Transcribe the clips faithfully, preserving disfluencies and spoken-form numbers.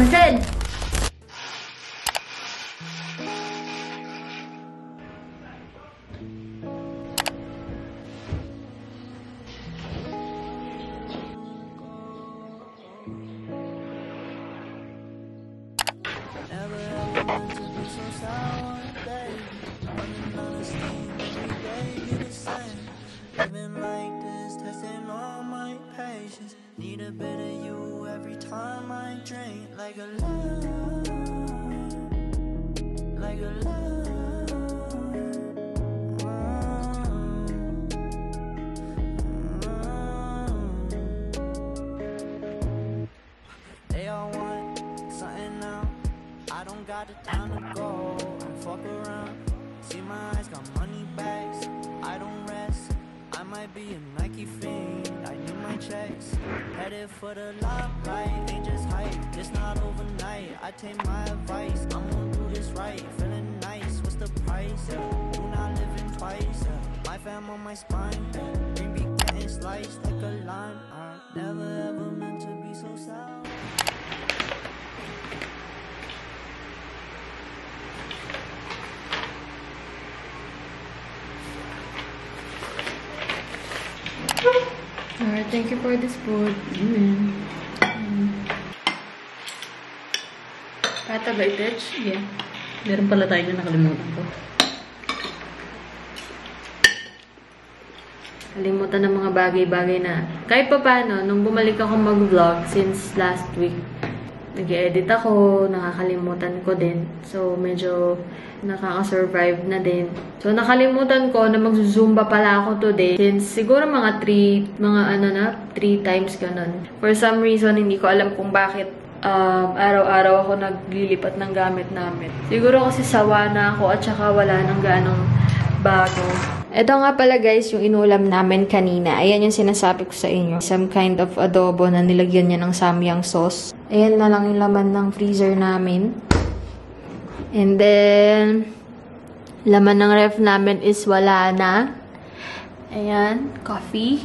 Masad. Need a bit of you every time I drink, like a love, like a love. Oh, oh. They all want something now. I don't got the time to go and fuck around. See my eyes got money bags. I don't rest. I might be a Nike fiend. I need my checks. Headed for the light, ain't just hype. It's not overnight. I take my advice. I'm gonna do this right. Feeling nice. What's the price? Yeah. Do not live in twice. Yeah. My fam on my spine. Yeah. Maybe getting sliced like a lime. I never ever meant to be so sour. Alright, thank you for this food. Mm. Mm. Pata ba ito? Yeah. Meron pala tayo na nakalimutan ko. Kalimutan ng mga bagay-bagay na. Kahit pa paano, nung bumalik ako mag-vlog since last week, nag-edit ako, nakakalimutan ko din. So, medyo nakaka-survive na din. So, nakalimutan ko na mag-zumba pala ako today. Since, siguro mga three, mga ano na, three times ganun. For some reason, hindi ko alam kung bakit um, araw-araw ako naglilipat ng gamit namin. Siguro kasi sawa na ako at saka wala nang ganong bago. Ito nga pala guys, yung inulam namin kanina. Ayan yung sinasabi ko sa inyo. Some kind of adobo na nilagyan niya ng samyang sauce. Ayan na lang yung laman ng freezer namin. And then, laman ng ref namin is wala na. Ayan, coffee.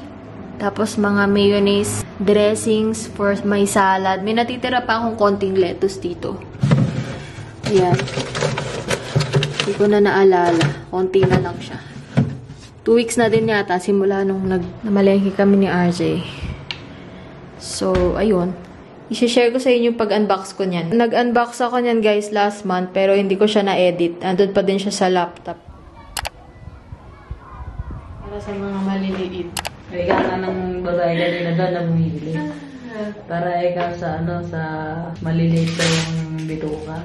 Tapos mga mayonnaise, dressings for my salad. May natitira pa akong konting lettuce dito. Ayan. Hindi ko na naalala. Konti na lang siya. Two weeks na din yata simula nung nag-namalengke kami ni R J. So, ayun. I-share ko sa inyo yung pag-unbox ko niyan. Nag-unbox ako niyan guys last month pero hindi ko siya na-edit. Andun pa din siya sa laptop. Para sa mga maliliit. Regala ng babae kanina doon na bumili. Para ikaw sa ano sa maliliit sa yung bituka.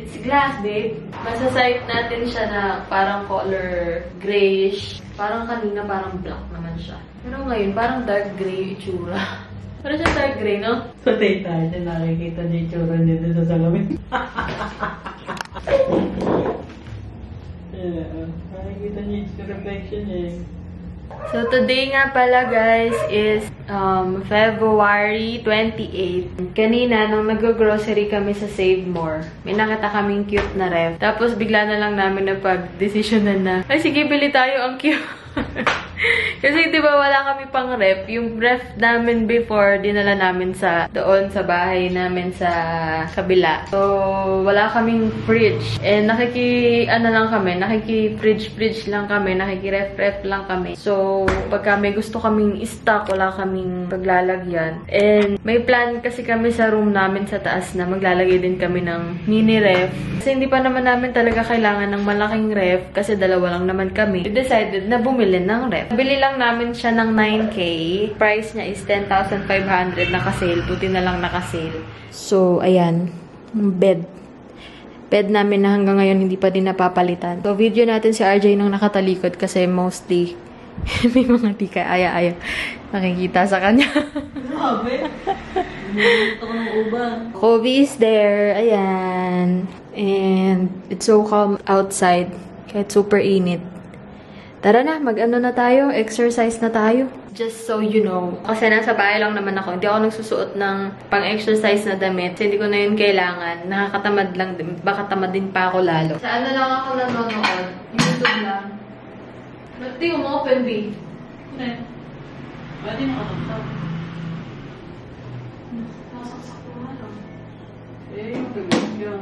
It's glass, babe. Masasayip natin siya na parang color grayish. Parang kanina parang black naman siya. Pero ngayon parang dark gray itsura. Parang siya dark gray, no? So, tayo tayo siya nakikita niya yung tsura niya doon sa salamin. Yeah, nakikita niya yung reflection niya. So, today nga pala, guys, is um, February twenty-eighth. Kanina, nung nag-grocery kami sa Save More, may nakita kaming cute na ref. Tapos, bigla na lang namin napag-desisyonan na, ay, sige, bili tayo, ang cute. Kasi diba wala kami pang ref. Yung ref namin before, dinala namin sa doon sa bahay namin sa kabila. So, wala kaming fridge. And nakiki, ano lang kami, nakiki-fridge-fridge lang kami, nakiki-ref-ref lang kami. So, pagka may gusto kaming stock, wala kaming paglalagyan. And may plan kasi kami sa room namin sa taas na maglalagay din kami ng mini-ref. Kasi hindi pa naman namin talaga kailangan ng malaking ref kasi dalawa lang naman kami. We decided na bumili ng ref. Bili lang namin siya ng nine K. Price niya is ten thousand five hundred. Naka-sale. Buti na lang naka-sale. So, ayan. Bed. Bed namin na hanggang ngayon hindi pa din napapalitan. So, video natin si R J nung nakatalikod kasi mostly may mga tika. Aya-aya. Nakikita sa kanya. Grabe. Ito ko ng ubang. Kobe is there. Ayan. And it's so calm outside. Kahit super init. Tara na, mag-ano na tayo, exercise na tayo. Just so you know, kasi nasa bahay lang naman ako, hindi ako nagsusuot ng pang-exercise na damit. Hindi ko na yun kailangan. Nakakatamad lang din. Baka tamad din pa ako lalo. Sa ano lang ako nanonood? YouTube lang. Hindi ko ma-open, B. Hindi. Pwede mo ako sa Nasaksak ko nga lang. Eh, yung pagod yun.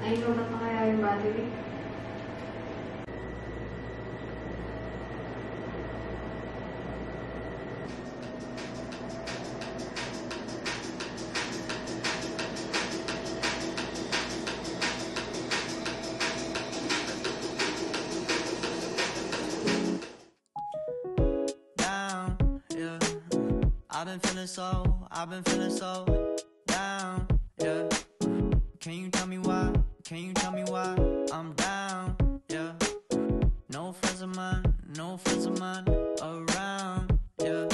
Ay, naman na kaya yung battery? I've been feeling so, I've been feeling so down, yeah. Can you tell me why? Can you tell me why I'm down, yeah? No friends of mine, no friends of mine around, yeah.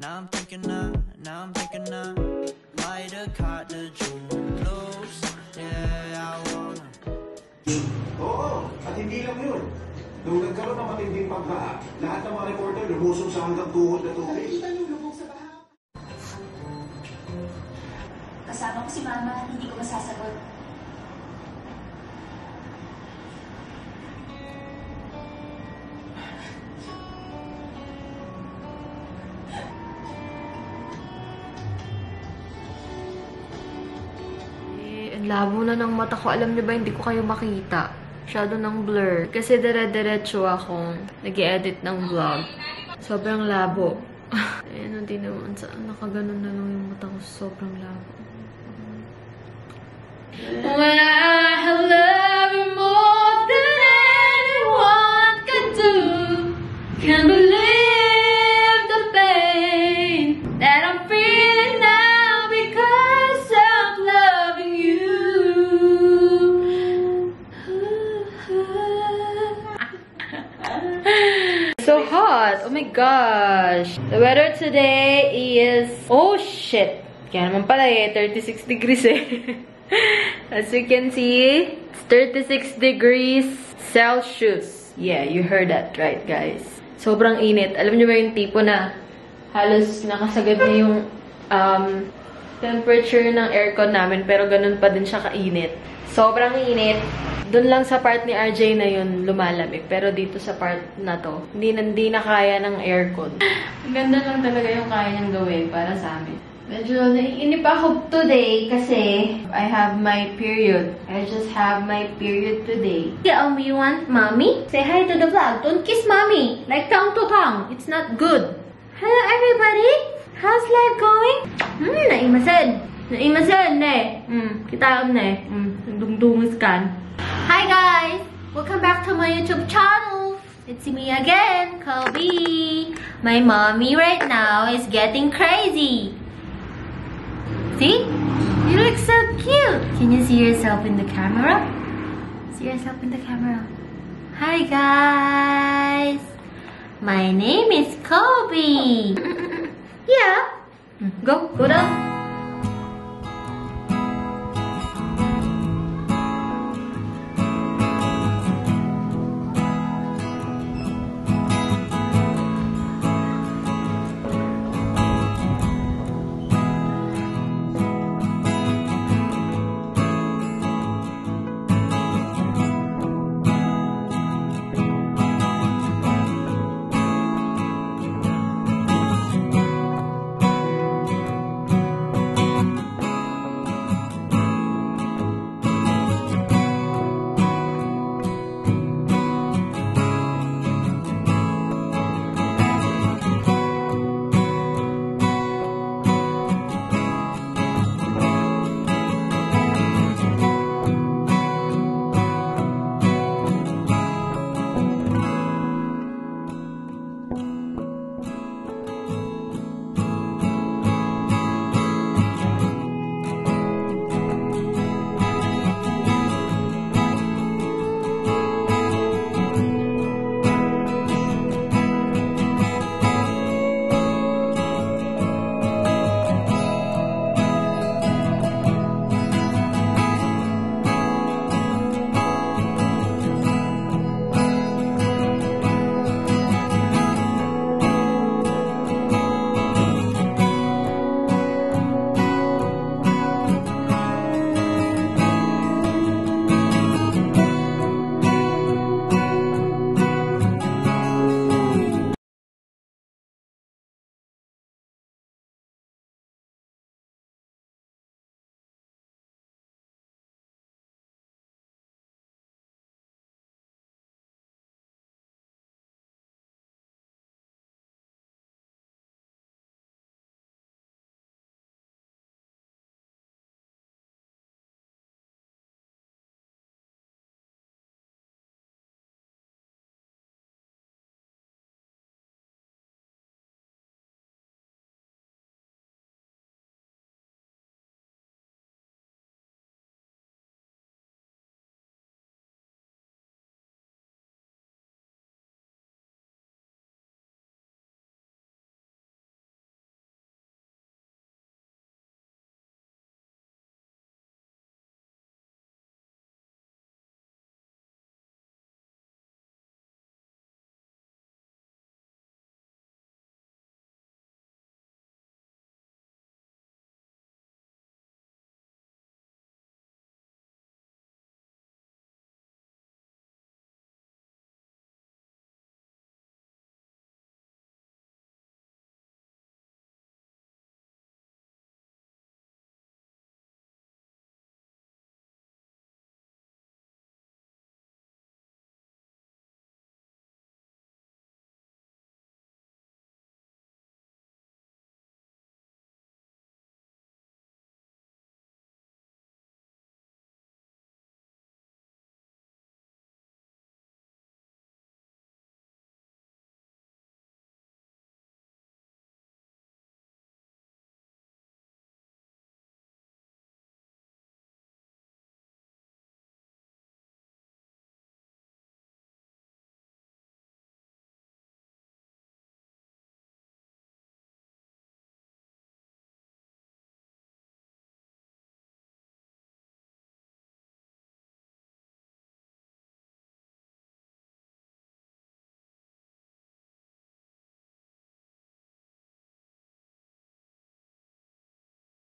Now I'm thinking now, now I'm thinking now. Light a cottage close, yeah, I wanna. Oh, at hindi lang yun. Nung nagkaroon ng matinding pagbaha, lahat ng mga reporter lumusong sa hanggang tuhod na tubig. Kasama ko si Mama, hindi ko masasagot. Eh, ang labo na ng mata ko. Alam niyo ba, hindi ko kayo makita. Masyado ng blur. Kasi dere-derecho akong nag-edit ng vlog. Sobrang labo. Ayan, hindi naman. Nakaganon na lang yung mata ko. Sobrang labo. When I love you more than anyone can do, can't believe the pain that I'm feeling now because I'm loving you. So hot! Oh my gosh! The weather today is... Oh shit! Kaya naman pala eh, thirty-six degrees eh. As you can see, it's thirty-six degrees Celsius. Yeah, you heard that right, guys. Sobrang init. Alam niyo ba yung tipo na halos nakasagad na yung um, temperature ng aircon namin, pero ganun pa din siya kainit. Sobrang init. Doon lang sa part ni R J na yun lumalamig. Pero dito sa part na to, hindi, hindi na kaya ng aircon. Ang ganda lang talaga yung kaya niyang gawin para sa amin. Medyo naiinip ako today kasi I have my period. I just have my period today. Tell me you want mommy? Say hi to the vlog. Don't kiss mommy. Like tongue to tongue. It's not good. Hello everybody. How's life going? Hmm, naimasad. Naimasad na eh. Hmm, kita ko na eh. Hmm, dungdungis kan. Hi guys. Welcome back to my YouTube channel. It's me again, Kobe. My mommy right now is getting crazy. See? You look so cute! Can you see yourself in the camera? See yourself in the camera. Hi guys! My name is Kobe! Yeah? Go, go down!